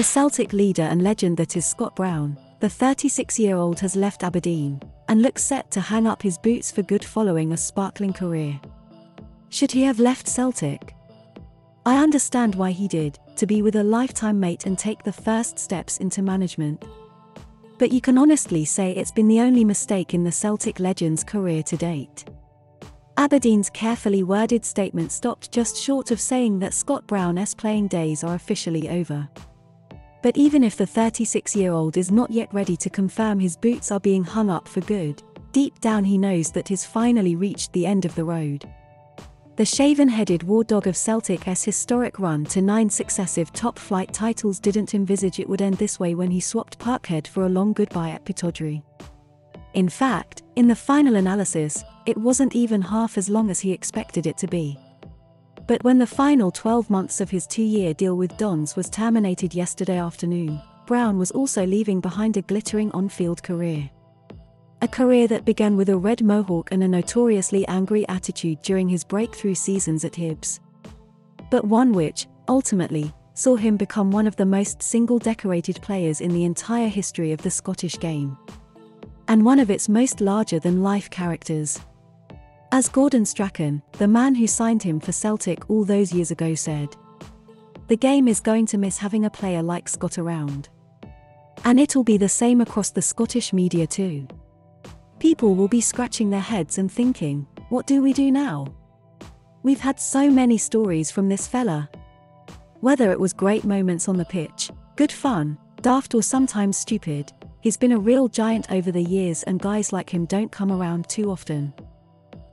The Celtic leader and legend that is Scott Brown, the 36-year-old has left Aberdeen and looks set to hang up his boots for good following a sparkling career. Should he have left Celtic? I understand why he did, to be with a lifetime mate and take the first steps into management. But you can honestly say it's been the only mistake in the Celtic legend's career to date. Aberdeen's carefully worded statement stopped just short of saying that Scott Brown's playing days are officially over. But even if the 36-year-old is not yet ready to confirm his boots are being hung up for good, deep down he knows that he's finally reached the end of the road. The shaven-headed war dog of Celtic's historic run to 9 successive top-flight titles didn't envisage it would end this way when he swapped Parkhead for a long goodbye at Pittodrie. In fact, in the final analysis, it wasn't even half as long as he expected it to be. But when the final 12 months of his 2-year deal with Dons was terminated yesterday afternoon, Brown was also leaving behind a glittering on-field career. A career that began with a red mohawk and a notoriously angry attitude during his breakthrough seasons at Hibs. But one which, ultimately, saw him become one of the most single-decorated players in the entire history of the Scottish game. And one of its most larger-than-life characters. As Gordon Strachan, the man who signed him for Celtic all those years ago said, "The game is going to miss having a player like Scott around. And it'll be the same across the Scottish media too. People will be scratching their heads and thinking, what do we do now? We've had so many stories from this fella." Whether it was great moments on the pitch, good fun, daft or sometimes stupid, he's been a real giant over the years and guys like him don't come around too often.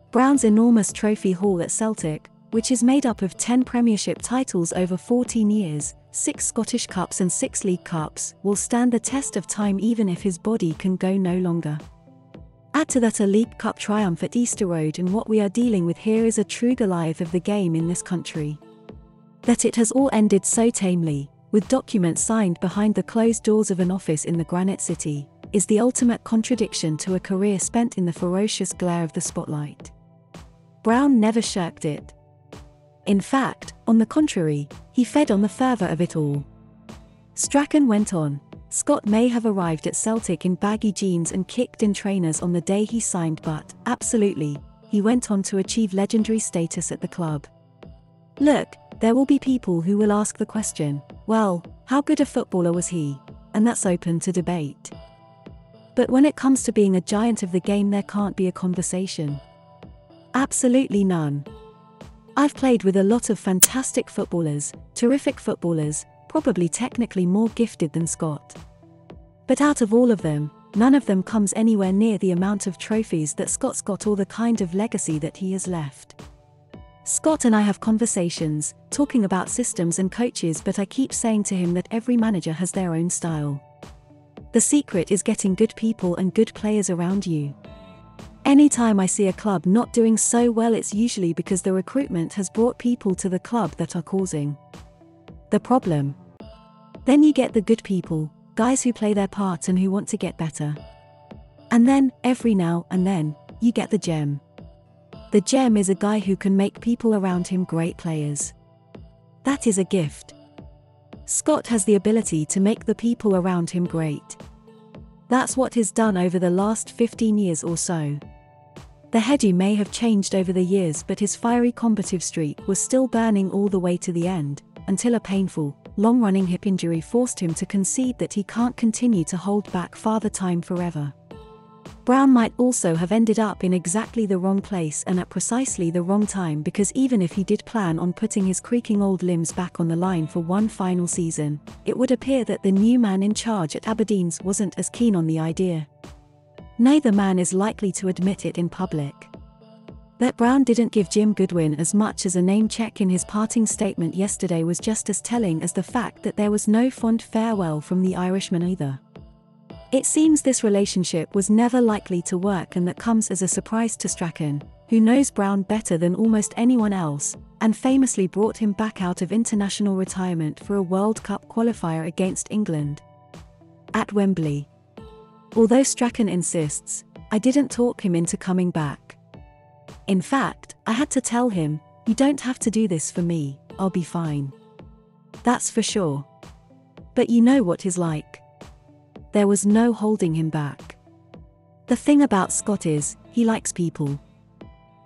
Brown's enormous trophy haul at Celtic, which is made up of 10 Premiership titles over 14 years, 6 Scottish Cups and 6 League Cups, will stand the test of time even if his body can go no longer. Add to that a League Cup triumph at Easter Road and what we are dealing with here is a true Goliath of the game in this country. That it has all ended so tamely, with documents signed behind the closed doors of an office in the Granite City, is the ultimate contradiction to a career spent in the ferocious glare of the spotlight. Brown never shirked it. In fact, on the contrary, he fed on the fervour of it all. Strachan went on, "Scott may have arrived at Celtic in baggy jeans and kicked in trainers on the day he signed but, absolutely, he went on to achieve legendary status at the club. Look, there will be people who will ask the question, well, how good a footballer was he? And that's open to debate. But when it comes to being a giant of the game there can't be a conversation. Absolutely none. I've played with a lot of fantastic footballers, terrific footballers, probably technically more gifted than Scott. But out of all of them, none of them comes anywhere near the amount of trophies that Scott's got or the kind of legacy that he has left. Scott and I have conversations, talking about systems and coaches, but I keep saying to him that every manager has their own style. The secret is getting good people and good players around you. Anytime I see a club not doing so well it's usually because the recruitment has brought people to the club that are causing the problem. Then you get the good people, guys who play their part and who want to get better. And then, every now and then, you get the gem. The gem is a guy who can make people around him great players. That is a gift. Scott has the ability to make the people around him great. That's what he's done over the last 15 years or so. The Hedgie may have changed over the years but his fiery combative streak was still burning all the way to the end, until a painful, long-running hip injury forced him to concede that he can't continue to hold back Father Time forever. Brown might also have ended up in exactly the wrong place and at precisely the wrong time because even if he did plan on putting his creaking old limbs back on the line for one final season, it would appear that the new man in charge at Aberdeen's wasn't as keen on the idea. Neither man is likely to admit it in public. That Brown didn't give Jim Goodwin as much as a name check in his parting statement yesterday was just as telling as the fact that there was no fond farewell from the Irishman either. It seems this relationship was never likely to work and that comes as a surprise to Strachan, who knows Brown better than almost anyone else, and famously brought him back out of international retirement for a World Cup qualifier against England at Wembley. Although Strachan insists, "I didn't talk him into coming back. In fact, I had to tell him, you don't have to do this for me, I'll be fine. That's for sure." But you know what he's like. There was no holding him back. The thing about Scott is, he likes people.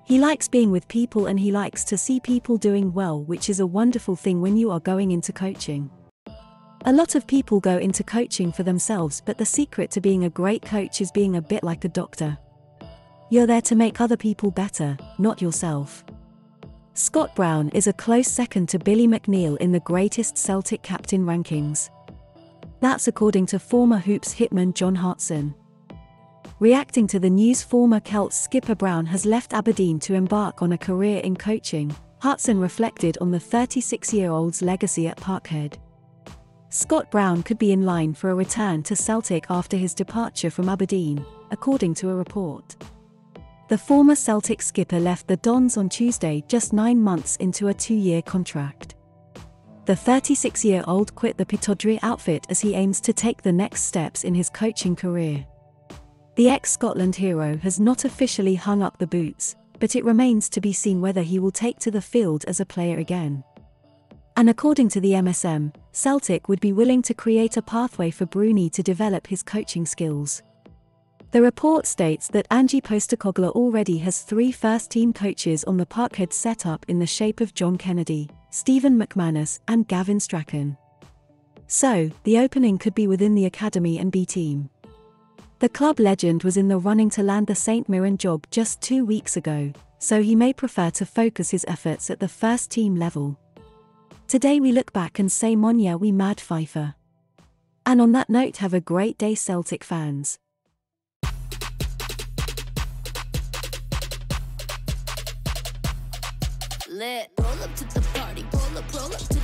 He likes being with people and he likes to see people doing well, which is a wonderful thing when you are going into coaching. A lot of people go into coaching for themselves, but the secret to being a great coach is being a bit like a doctor. You're there to make other people better, not yourself. Scott Brown is a close second to Billy McNeil in the greatest Celtic captain rankings. That's according to former Hoops hitman John Hartson. Reacting to the news, former Celts skipper Brown has left Aberdeen to embark on a career in coaching. Hartson reflected on the 36-year-old's legacy at Parkhead. Scott Brown could be in line for a return to Celtic after his departure from Aberdeen, according to a report. The former Celtic skipper left the Dons on Tuesday, just 9 months into a 2-year contract. The 36-year-old quit the Pittodrie outfit as he aims to take the next steps in his coaching career. The ex-Scotland hero has not officially hung up the boots, but it remains to be seen whether he will take to the field as a player again. And according to the MSM, Celtic would be willing to create a pathway for Bruni to develop his coaching skills. The report states that Ange Postecoglou already has 3 first-team coaches on the Parkhead setup in the shape of John Kennedy, Stephen McManus and Gavin Strachan. So, the opening could be within the academy and B team. The club legend was in the running to land the St Mirren job just 2 weeks ago, so he may prefer to focus his efforts at the first team level. Today we look back and say Monya we mad Pfeiffer. And on that note, have a great day, Celtic fans. Lit. Roll up to the party, roll up, roll up to